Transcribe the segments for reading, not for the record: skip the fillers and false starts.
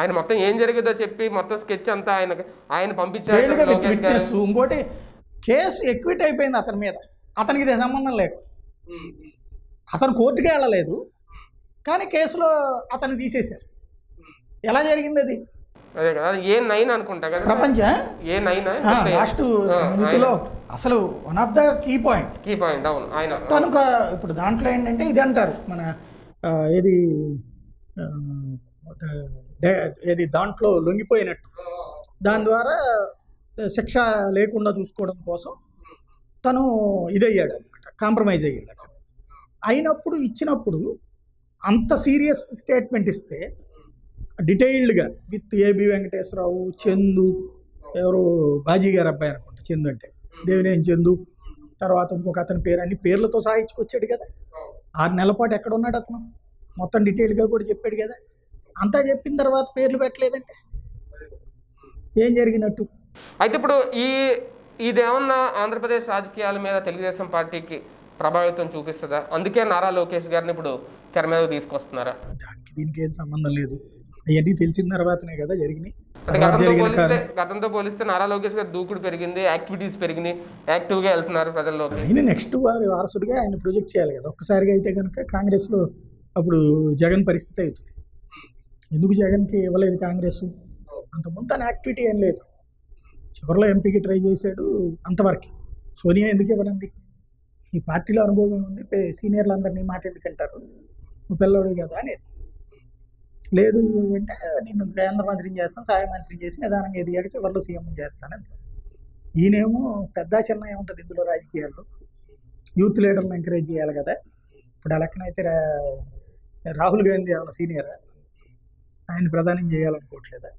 ఆయన మొత్తం ఏం జరిగిందో చెప్పి మొత్తం స్కెచ్ అంతా ఆయన ఆయన పంపించారు. ఇంకోటి కేసు ఎక్విట్ అయిపోయింది అతని మీద, అతనికి ఇది సంబంధం లేదు, అతను కోర్టుకే వెళ్ళలేదు, కానీ కేసులో అతను తీసేశారు. ఎలా జరిగింది అది? అదే కదా A9 అనుకుంటా కదా, ప్రపంచ A9 లాస్ట్ న్యూస్లో అసలు one of the key point. అవును ఆయన కనుక ఇప్పుడు దాంట్లో ఏంటంటే ఇది అంటారు మన ఏది ఏది దాంట్లో లొంగిపోయినట్టు, దాని ద్వారా శిక్ష లేకుండా చూసుకోవడం కోసం తను ఇదయ్యాడు అనమాట, కాంప్రమైజ్ అయ్యాడు. అక్కడ అయినప్పుడు ఇచ్చినప్పుడు అంత సీరియస్ స్టేట్మెంట్ ఇస్తే డీటెయిల్డ్గా విత్ ఏబి వెంకటేశ్వరరావు, చందు, ఎవరు బాజీ గారు అబ్బాయి అనుకుంటా, చందు అంటే దేవినేని చందు, తర్వాత ఇంకొక అతని పేరు, అన్ని పేర్లతో సాగించుకొచ్చాడు కదా. 6 నెలల పాటు ఎక్కడ ఉన్నాడు అతను మొత్తం డీటెయిల్గా కూడా చెప్పాడు కదా. అంతా చెప్పిన తర్వాత పేర్లు పెట్టలేదంటే ఏం జరిగినట్టు? అయితే ఇప్పుడు ఇదేమన్నా ఆంధ్రప్రదేశ్ రాజకీయాల మీద తెలుగుదేశం పార్టీకి ప్రభావితం చూపిస్తుందా? అందుకే నారా లోకేష్ గారిని ఇప్పుడు తెర మీద తీసుకొస్తున్నారా? దానికి దీనికి ఏం సంబంధం లేదు, అవన్నీ తెలిసిన తర్వాతనే కదా జరిగినాయి. గతంతో పోలిస్తే నారా లోకేష్ గారి దూకుడు పెరిగింది, యాక్టివిటీస్ పెరిగింది, యాక్టివ్గా వెళ్తున్నారు ప్రజల్లోకి. ఆయన నెక్స్ట్ వారి వారసుడిగా ఆయన ప్రొజెక్ట్ చేయాలి కదా. ఒక్కసారిగా అయితే కనుక కాంగ్రెస్లో అప్పుడు జగన్ పరిస్థితి అవుతుంది. ఎందుకు జగన్కి ఇవ్వలేదు కాంగ్రెస్? అంతకుముందు ఆయన యాక్టివిటీ ఏం లేదు, చివరిలో ఎంపీకి ట్రై చేశాడు అంతవరకు. సోనియా ఎందుకు ఇవ్వడండి? ఈ పార్టీలో అనుభవం ఉంది, సీనియర్లు అందరినీ మాట ఎందుకంటారు, నువ్వు పిల్లవాడు కదా అనేది లేదు. అంటే నేను కేంద్ర మంత్రిని చేస్తాను, సహాయ మంత్రిని చేసి నిదానంగా ఎదిగాక చివరిలో సీఎం చేస్తానని. ఈయనేమో పెద్ద చిన్న ఏముంటుంది ఇందులో రాజకీయాల్లో, యూత్ లీడర్ని ఎంకరేజ్ చేయాలి కదా. ఇప్పుడు అలాగనైతే రాహుల్ గాంధీ ఏమన్నా సీనియరా? ఆయన ప్రధానం చేయాలనుకోవట్లేదా?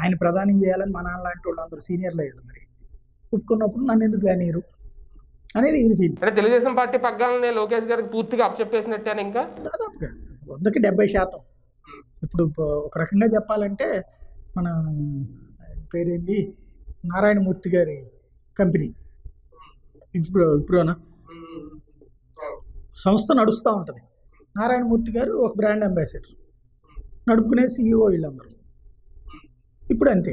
ఆయన ప్రధానం చేయాలని మన లాంటి వాళ్ళు అందరూ సీనియర్లే కదా, మరి ఒప్పుకున్నప్పుడు నన్ను ఎందుకు కానీరు అనేది ఈయన ఫీల్. అంటే తెలుగుదేశం పార్టీ పగ్గాలని లోకేష్ గారికి పూర్తిగా అప్పచెప్పేసినట్టే. ఇంకా దాదాపుగా 100కి 70%. ఇప్పుడు ఒక రకంగా చెప్పాలంటే మన పేరేంది నారాయణ మూర్తి గారి కంపెనీ ఇప్పుడునా సంస్థ నడుస్తూ ఉంటుంది. నారాయణ మూర్తి గారు ఒక బ్రాండ్ అంబాసిడర్, నడుపుకునే CEO వీళ్ళందరూ. ఇప్పుడు అంతే,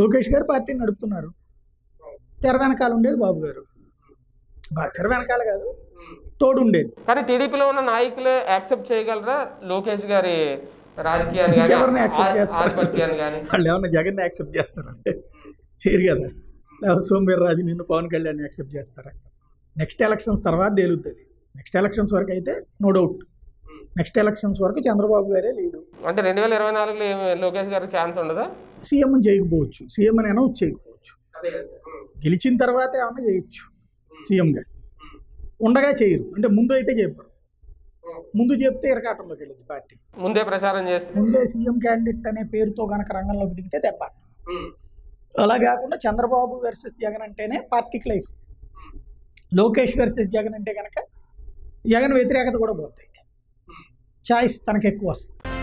లోకేష్ గారు పార్టీని నడుపుతున్నారు. తెర వెనకాల ఉండేది బాబు గారు, తెర వెనకాల కాదు తోడు ఉండేది. కానీ టీడీపీలో ఉన్న నాయకులు యాక్సెప్ట్ చేయగలరా లోకేష్ గారి రాజకీయాన్ని? వాళ్ళు ఏమన్నా జగన్ యాక్సెప్ట్ చేస్తారంటే చేయరు కదా. లేకపోతే సోమవీర్రాజు నిన్ను పవన్ కళ్యాణ్ యాక్సెప్ట్ చేస్తారా? నెక్స్ట్ ఎలక్షన్స్ తర్వాత తేలుతుంది. నెక్స్ట్ ఎలక్షన్స్ వరకు అయితే నో డౌట్, నెక్స్ట్ ఎలక్షన్స్ వరకు చంద్రబాబు గారే లీడు. అంటే 2024లో లోకేష్ గారికి ఛాన్స్ ఉండదా? సీఎం చేయకపోవచ్చు, సీఎం అని అనౌన్స్ చేయకపోవచ్చు, గెలిచిన తర్వాత ఏమన్నా చేయొచ్చు సీఎంగా. ఉండగా చేయరు, అంటే ముందు అయితే చెప్పరు, ముందు చెప్తే ఇరకాటంలోకి వెళ్ళదు పార్టీ, ముందే ప్రచారం చేస్తే. ముందే సీఎం క్యాండిడేట్ అనే పేరుతో కనుక రంగంలోకి దిగితే దెబ్బ. అలా కాకుండా చంద్రబాబు వర్సెస్ జగన్ అంటేనే పార్టీకి లైఫ్, లోకేష్ వర్సెస్ జగన్ అంటే కనుక జగన్ వ్యతిరేకత కూడా పోతాయి, ఛాయిస్ తనకు ఎక్కువ వస్తుంది.